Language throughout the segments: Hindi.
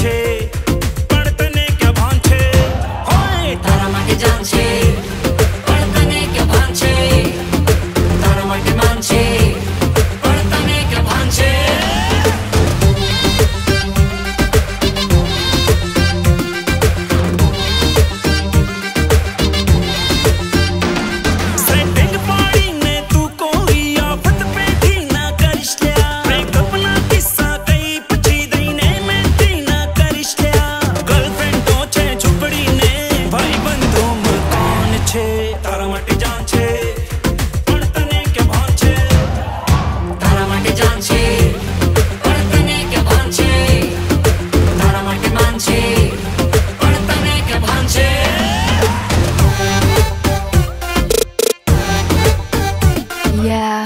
छे पढ़तने क्या भान छे, तारा माटे जान छे पढ़तने क्या भान छे, तारा माटे मान छे पढ़तने क्या भान छे। तारा माटे जान छे पण तने के भान छे, तारा माटे जान छे पण तने के भान छे, तारा माटे मान छे पण तने के भान छे। Yeah.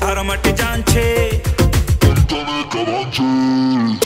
तारा माटे जान छे।